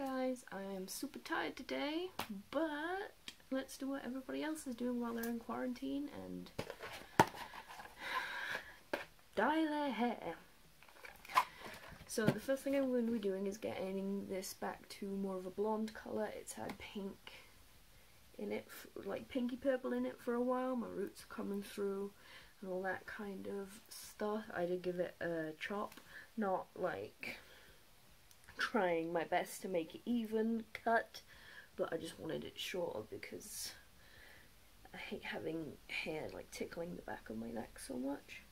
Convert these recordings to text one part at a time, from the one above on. guys, I am super tired today, but let's do what everybody else is doing while they're in quarantine and dye their hair. So the first thing I'm going to be doing is getting this back to more of a blonde colour. It's had pink in it, like pinky purple in it for a while. My roots are coming through and all that kind of stuff. I did give it a chop, not like trying my best to make it even cut, but I just wanted it shorter because I hate having hair like tickling the back of my neck so much.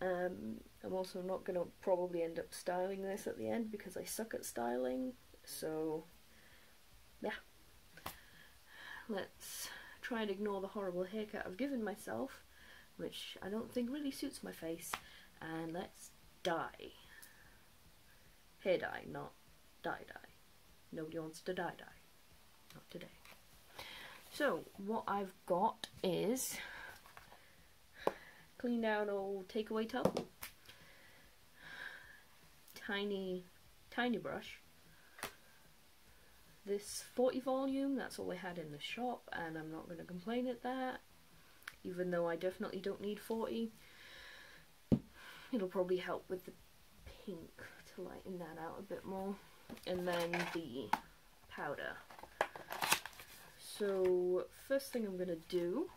I'm also not going to probably end up styling this at the end because I suck at styling, so yeah. Let's try and ignore the horrible haircut I've given myself, which I don't think really suits my face, and let's dye. Hair dye, not dye. Nobody wants to dye. Not today. So, what I've got is cleaned out old takeaway tub, tiny brush, this 40 volume, that's all I had in the shop, and I'm not going to complain at that, even though I definitely don't need 40. It'll probably help with the pink to lighten that out a bit more, and then the powder. So first thing I'm going to do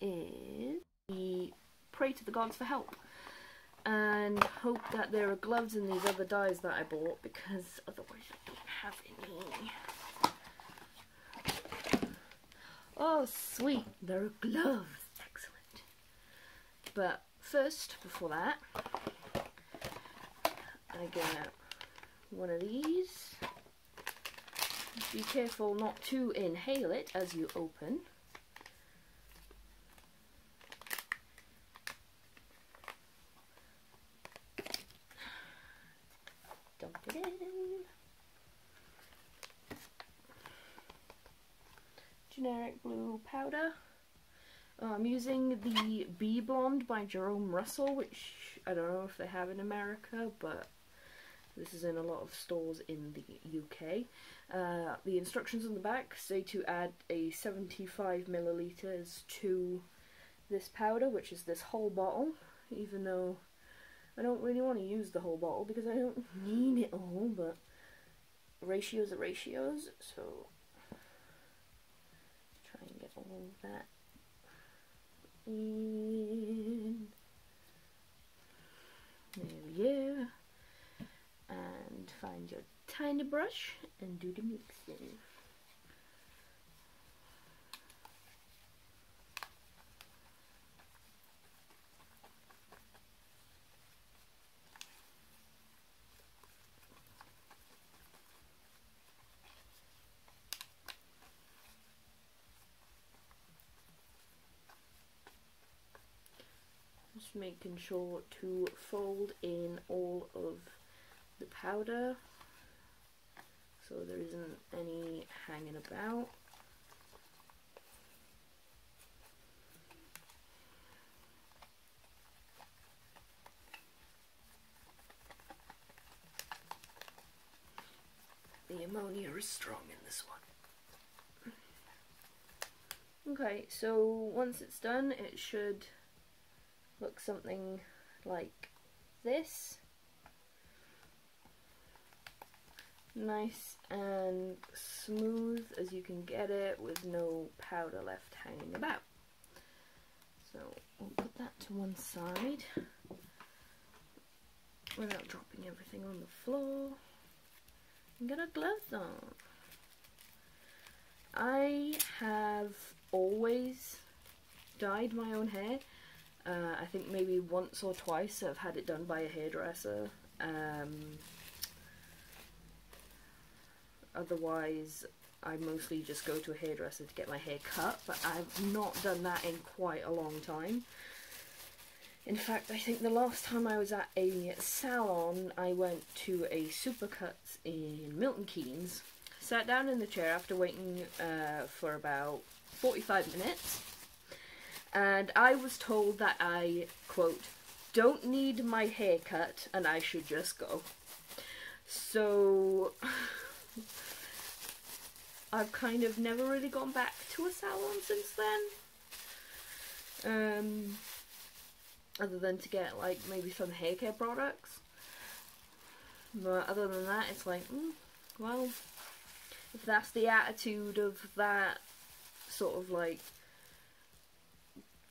is pray to the gods for help and hope that there are gloves in these other dyes that I bought, because otherwise I don't have any. Oh sweet, there are gloves, excellent. But first, before that, I get one of these. Be careful not to inhale it as you open. Generic blue powder. I'm using the B Blonde by Jerome Russell, which I don't know if they have in America, but this is in a lot of stores in the UK. The instructions on the back say to add a 75 ml to this powder, which is this whole bottle, even though I don't really want to use the whole bottle because I don't need it all, but ratios are ratios, so all that in there we go, and find your tiny brush and do the mixing. Just making sure to fold in all of the powder so there isn't any hanging about. The ammonia is strong in this one. Okay, so once it's done, it should look something like this. Nice and smooth as you can get it with no powder left hanging about. So we'll put that to one side without dropping everything on the floor and get our gloves on. I have always dyed my own hair. I think maybe once or twice I've had it done by a hairdresser. Otherwise, I mostly just go to a hairdresser to get my hair cut, but I've not done that in quite a long time. In fact, I think the last time I was at a salon, I went to a Supercuts in Milton Keynes, sat down in the chair after waiting for about 45 minutes. And I was told that I, quote, don't need my haircut and I should just go. So I've kind of never really gone back to a salon since then, other than to get like maybe some hair care products. But other than that, it's like, well, if that's the attitude of that sort of like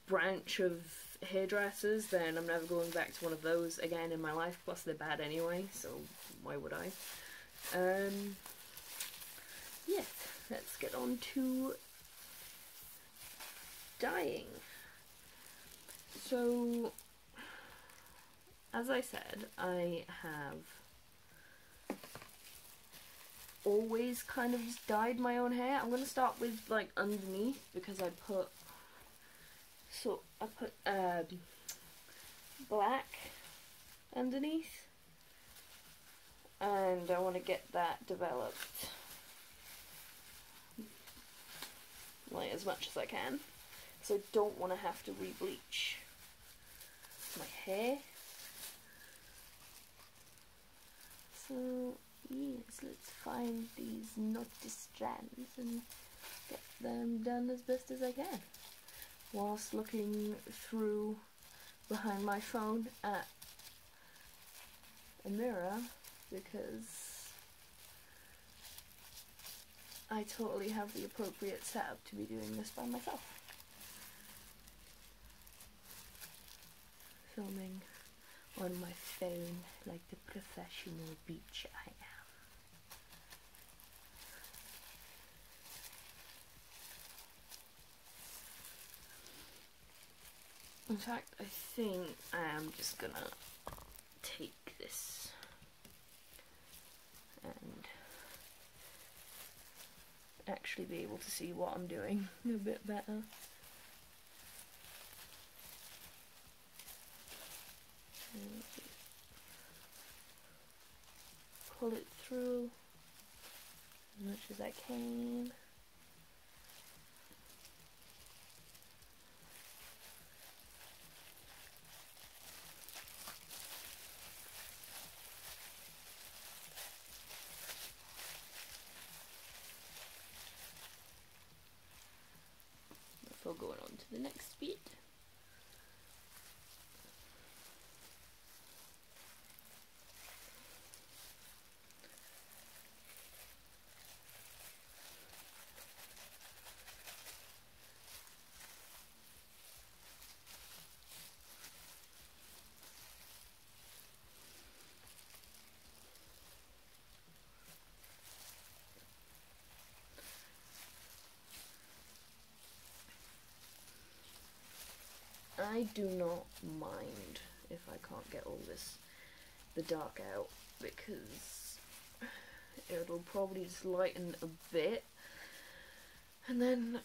branch of hairdressers, then I'm never going back to one of those again in my life. Plus they're bad anyway, so why would I? Yes, let's get on to dyeing. So, as I said, I have always kind of just dyed my own hair. I'm going to start with like underneath, because I put black underneath, and I want to get that developed like as much as I can, so I don't want to have to re-bleach my hair. So yes, let's find these knotty strands and get them done as best as I can, whilst looking through behind my phone at a mirror, because I totally have the appropriate setup to be doing this by myself. Filming on my phone like the professional bitch I am. In fact, I think I am just gonna take this and actually be able to see what I'm doing a bit better. Pull it through as much as I can. Going on to the next bead. I do not mind if I can't get all this, the dark out, because it'll probably just lighten a bit and then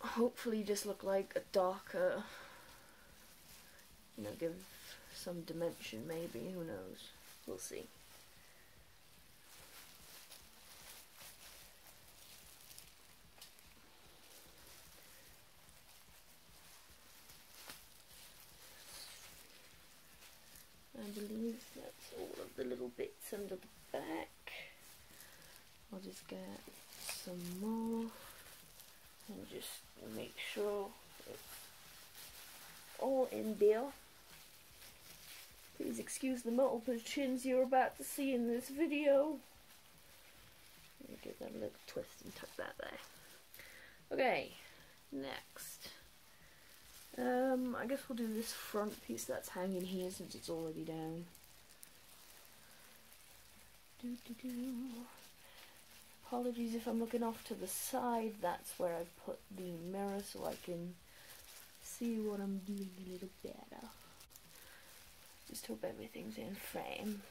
hopefully just look like a darker, you know, give some dimension maybe, who knows, we'll see. I believe that's all of the little bits under the back. I'll just get some more and just make sure it's all in there. Please excuse the multiple chins you're about to see in this video. Let me give that a little twist and tuck that there. Okay, next. I guess we'll do this front piece that's hanging here since it's already down. Apologies if I'm looking off to the side, that's where I've put the mirror so I can see what I'm doing a little better. Just hope everything's in frame.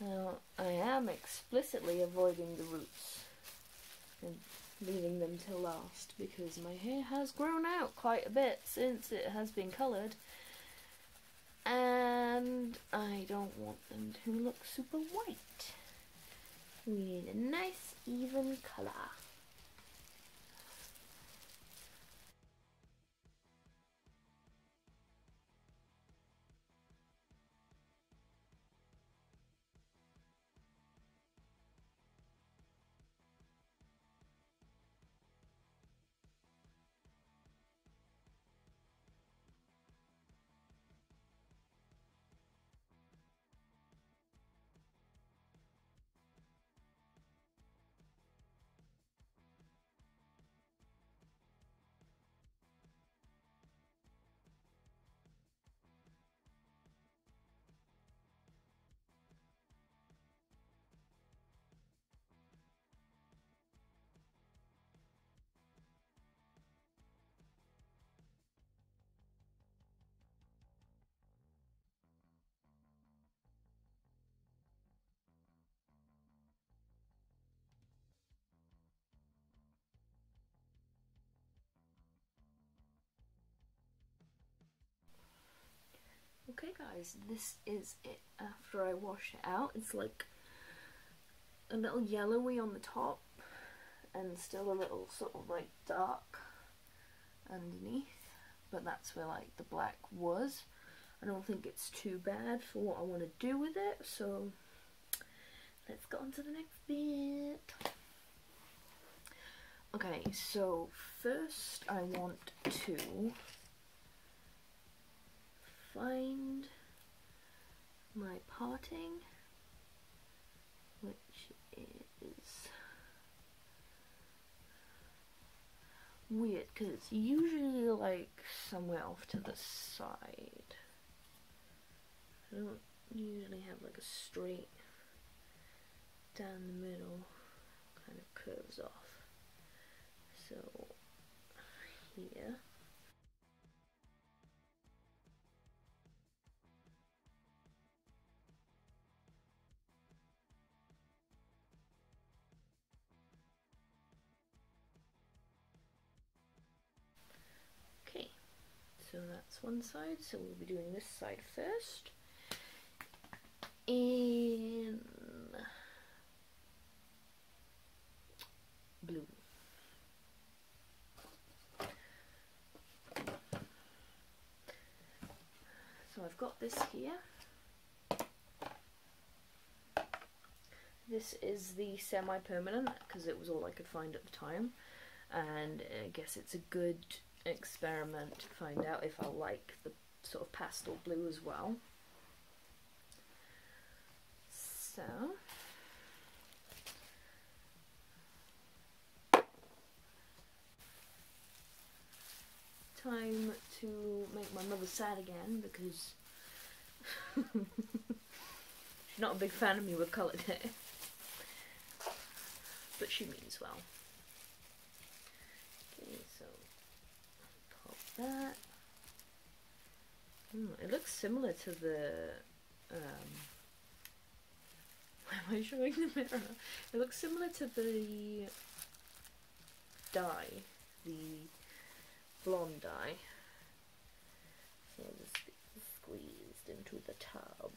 Now, I am explicitly avoiding the roots and leaving them till last, because my hair has grown out quite a bit since it has been coloured, and I don't want them to look super white. We need a nice even colour. Okay guys, this is it after I wash it out. It's like a little yellowy on the top and still a little sort of like dark underneath, but that's where like the black was. I don't think it's too bad for what I want to do with it, so let's go on to the next bit. Okay, so first I want to find my parting, which is weird because it's usually like somewhere off to the side. I don't usually have like a straight down the middle, kind of curves off. So here. So that's one side, so we'll be doing this side first. In blue. So I've got this here. This is the semi-permanent because it was all I could find at the time, and I guess it's a good experiment to find out if I like the sort of pastel blue as well. So time to make my mother sad again because she's not a big fan of me with coloured hair, but she means well. Okay, so that. It looks similar to the why am I showing the mirror? It looks similar to the dye, the blonde dye. So this is squeezed into the tub.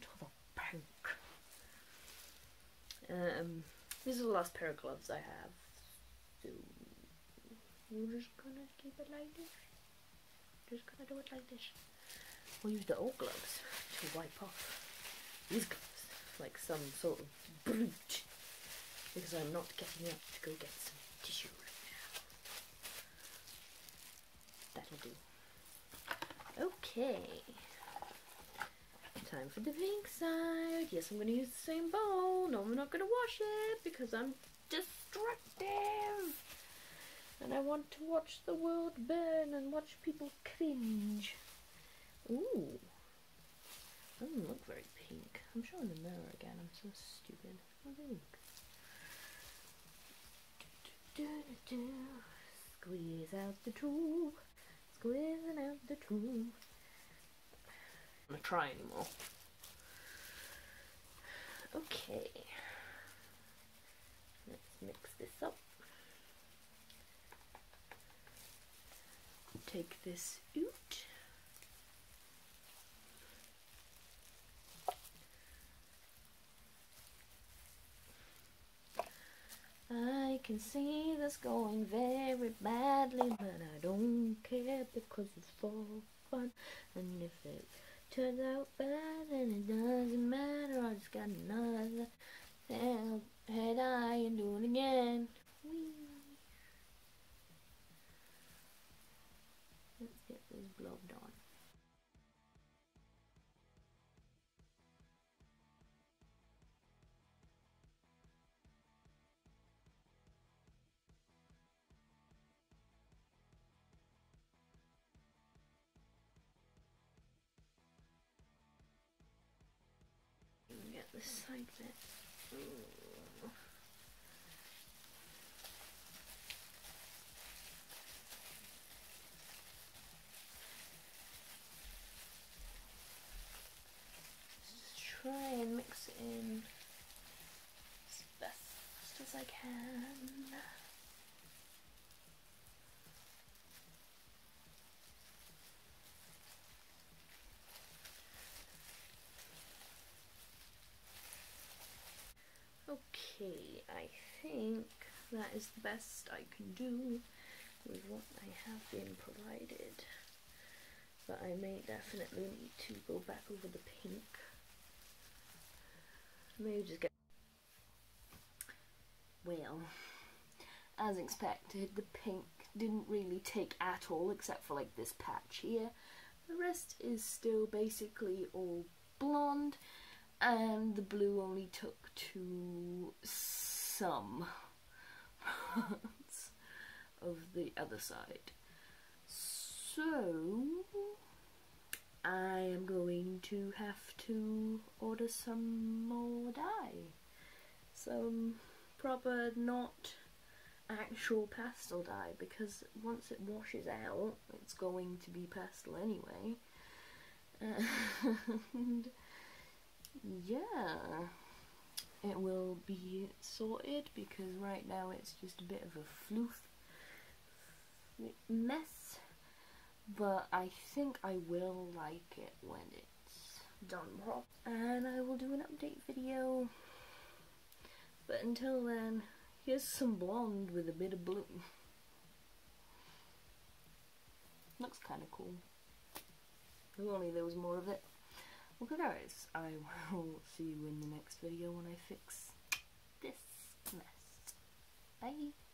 To the bank. This is the last pair of gloves I have, so we're just gonna keep it like this. Just gonna do it like this. We'll use the old gloves to wipe off these gloves like some sort of brute, because I'm not getting up to go get some tissue right now. That'll do. Okay, time for the pink side. Yes, I'm going to use the same bowl. No, I'm not going to wash it because I'm destructive and I want to watch the world burn and watch people cringe. Ooh, doesn't look very pink. I'm showing the mirror again, I'm so stupid. I think. Squeeze out the tool. Squeezing out the tool. I'm not gonna try anymore. Okay. Let's mix this up. Take this out. I can see this going very badly, but I don't care because it's for fun. And if it turns out bad, then it doesn't matter. I just got another thing head eye and do it again. Whee. Let's get this blobbed on. This side bit. Ooh. Just try and mix it in as best as I can. Okay, I think that is the best I can do with what I have been provided, but I may definitely need to go back over the pink. Maybe just get... Well, as expected, the pink didn't really take at all except for like this patch here. The rest is still basically all blonde. And the blue only took to some parts of the other side. So, I am going to have to order some more dye. Some proper, not actual pastel dye, because once it washes out, it's going to be pastel anyway. And... yeah, it will be sorted because right now it's just a bit of a floof mess, but I think I will like it when it's done properly, and I will do an update video. But until then, here's some blonde with a bit of blue. Looks kind of cool. If only there was more of it. Okay guys, I will see you in the next video when I fix this mess. Bye!